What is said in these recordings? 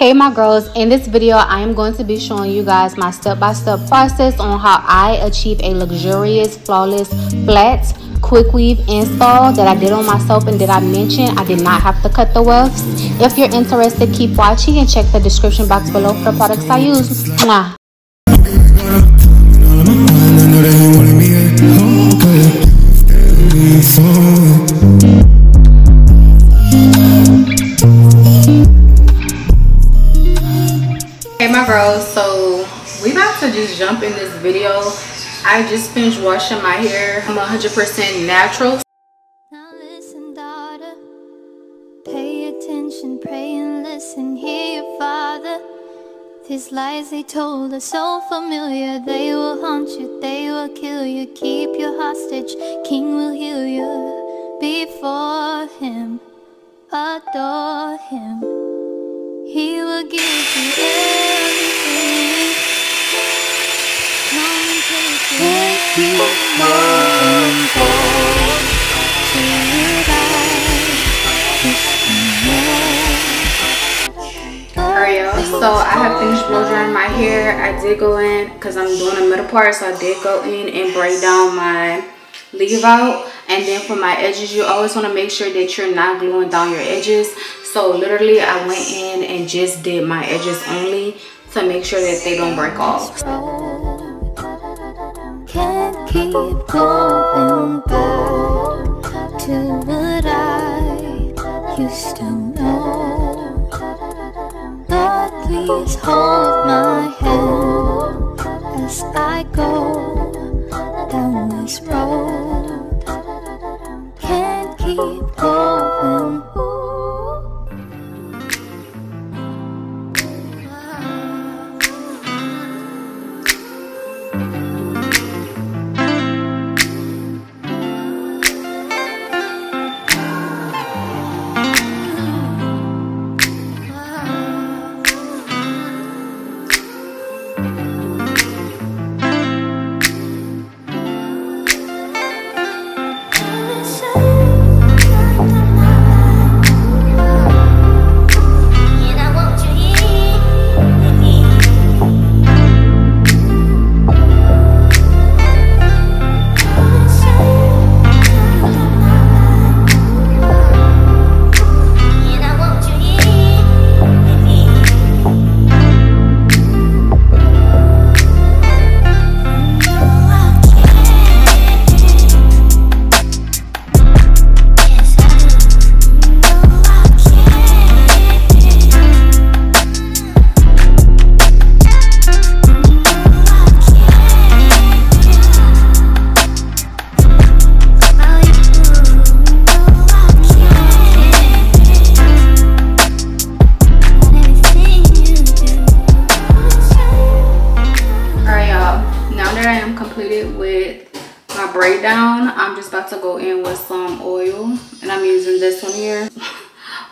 Hey my girls, in this video I am going to be showing you guys my step-by-step process on how I achieve a luxurious, flawless, flat, quick weave install that I did on myself and that I mentioned I did not have to cut the wefts. If you're interested, keep watching and check the description box below for the products I use. Mwah. So we about to just jump in this video. I just finished washing my hair. I'm 100% natural. Now listen, daughter, pay attention, pray and listen, hear your father. These lies they told are so familiar, they will haunt you, they will kill you, keep you hostage, king will heal you. Before him, adore him, he will give you everything. Come and take it. Take you home to your life. Alright y'all, so I have finished blow drying my hair. I did go in, because I'm doing the middle part, so I did go in and braid down my leave out. And then for my edges, you always want to make sure that you're not gluing down your edges. So literally I went in and just did my edges only to make sure that they don't break off. Can't keep going back to what I used to know. But please hold my hand as I go down this road. Can't keep going.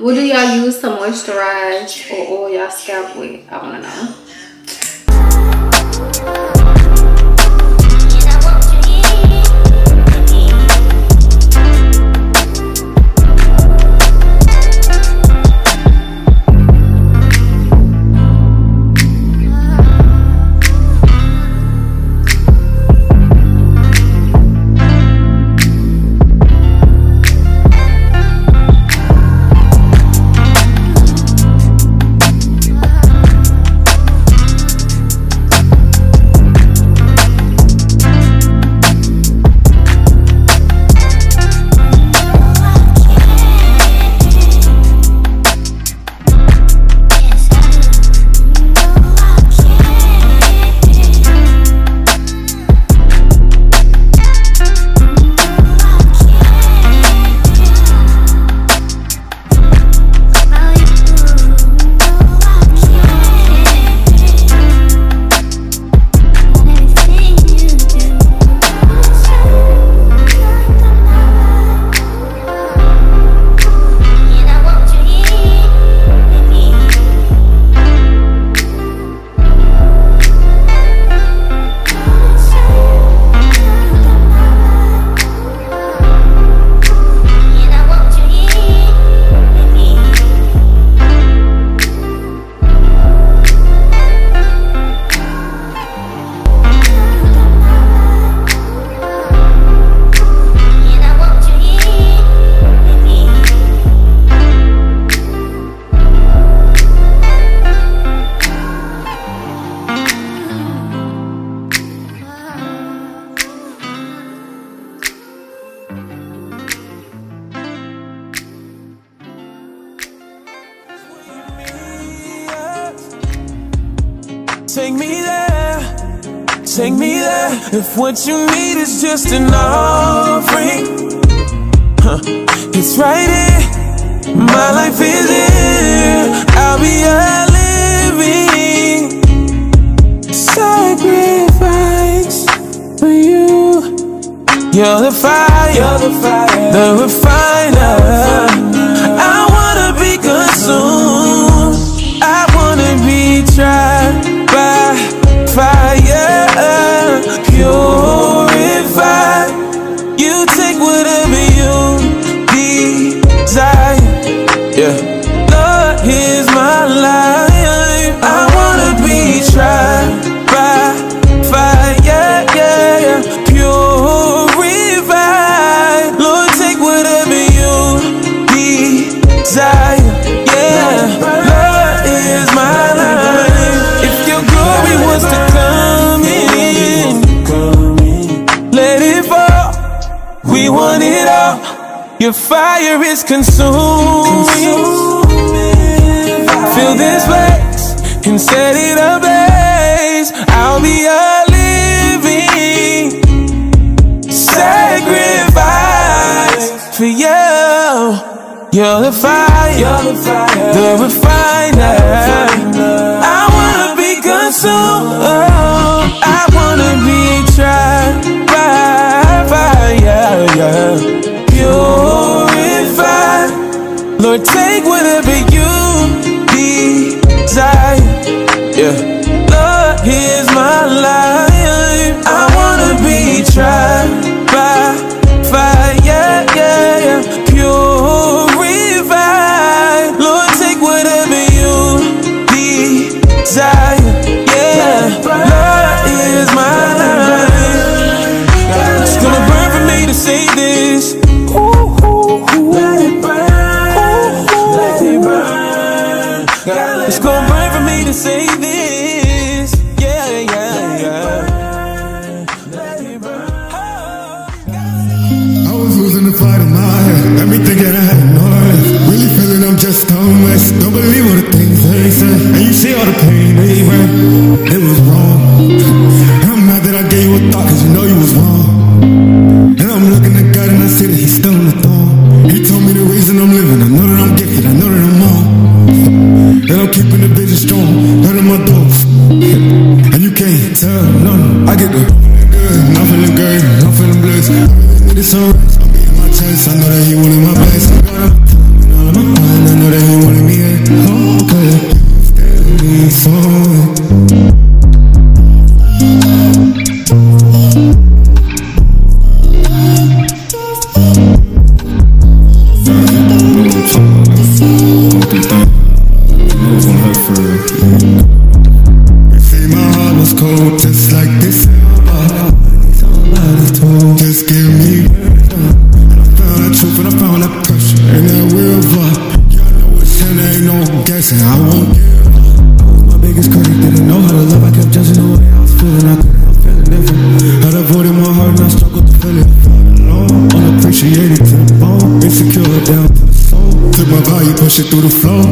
What do y'all use to moisturize or oil y'all scalp with? I wanna know. Take me there, take me there. If what you need is just an offering, it's right here. My life is here. I'll be a living sacrifice for you. You're the fire, you're the fire, the refiner. I wanna be consumed. I wanna be tried. Fire, purify. You take whatever you desire. Yeah, Lord, here's my life. I wanna be tried by fire. Yeah, purify. Lord, take whatever you desire. Yeah, Lord, here's my life. If your glory was to we want it all. Your fire is consuming. Fill this place and set it ablaze. I'll be a living sacrifice for you. You're the fire, the refiner. I wanna be consumed. I wanna be tried. Yeah. Purify. Lord, take whatever you desire. Yeah, Lord, here's my life. I wanna be tried by fire. Yeah. Purify. Lord, take whatever you desire. Yeah, Lord, here's my life. It's gonna burn. To say this, ooh, ooh, ooh. Let it burn, ooh, let it burn. Gotta let it's gonna burn for me to say this, yeah. Let it burn, let it burn. Oh. I was losing the fight of my head. Let me think that I had enough. Really feeling I'm just homeless. Don't believe all the things they say, and you see all the pain they went. It was wrong. I'm mad that I gave you a thought, cause you know you was wrong. I'm looking at God and I see that he's still on the throne. He told me the reason I'm living. I know that I'm gifted, I know that I'm on. And I'm keeping the vision strong, none of my dogs. And you can't tell none. I get the good, I'm feeling blessed. It's alright, I'm beating my chest. I know that he wanted my best. I got up and all of my mind. I know that he wanted me at home. Cause it's on. Through the flow,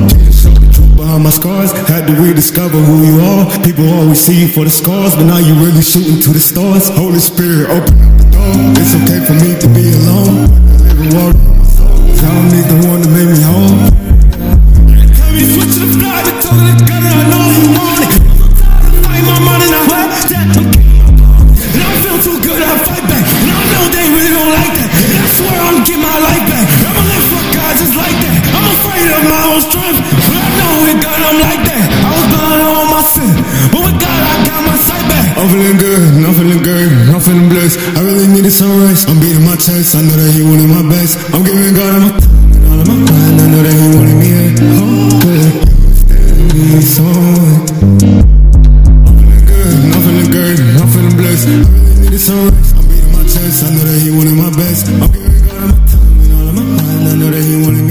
behind my scars, had to rediscover who you are. People always see you for the scars, but now you really shooting to the stars. Holy Spirit, open up the door. It's okay for me to be alone. I don't need the one to make me home. Tell me switch to the fly, but talking to God, I know you want it. I'm fight my mind and I hurt that. And I feel too good, I fight back. And I know they really don't like that. And I swear I'm getting my life back. I'ma live for God just like that. I'm afraid of my own strength, but I know with God I'm like that. I was blind on all my sin, but with God I got my sight back. I'm feeling good, I'm feeling good, I'm feeling blessed. I really needed some rest. I'm beating my chest, I know that he wanted my best. I'm giving God my time, all of my pride. I know that he wanted me at home, cause he's so. I'm feeling good, I'm feeling good, I'm feeling blessed. I really needed some rest. I'm beating my chest, I know that he wanted my best. I'm giving God my time, all of my pride. I know that he wanted me.